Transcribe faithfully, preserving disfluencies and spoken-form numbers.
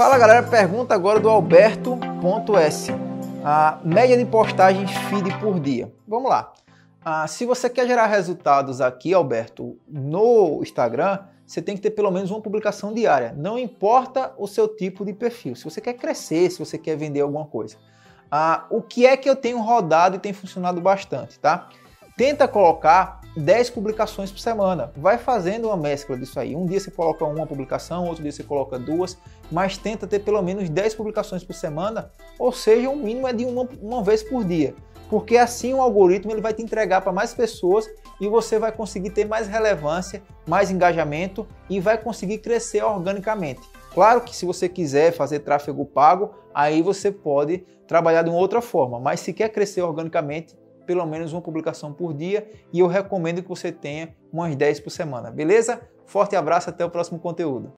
Fala galera, pergunta agora do Alberto ponto S. A média de postagens feed por dia. Vamos lá. Ah, se você quer gerar resultados aqui, Alberto, no Instagram, você tem que ter pelo menos uma publicação diária. Não importa o seu tipo de perfil. Se você quer crescer, se você quer vender alguma coisa. Ah, o que é que eu tenho rodado e tem funcionado bastante, tá? Tenta colocar dez publicações por semana. Vai fazendo uma mescla disso aí. Um dia você coloca uma publicação, outro dia você coloca duas, mas tenta ter pelo menos dez publicações por semana, ou seja, o mínimo é de uma, uma vez por dia. Porque assim o algoritmo ele vai te entregar para mais pessoas e você vai conseguir ter mais relevância, mais engajamento e vai conseguir crescer organicamente. Claro que se você quiser fazer tráfego pago, aí você pode trabalhar de uma outra forma, mas se quer crescer organicamente, pelo menos uma publicação por dia e eu recomendo que você tenha umas dez por semana, beleza? Forte abraço, até o próximo conteúdo.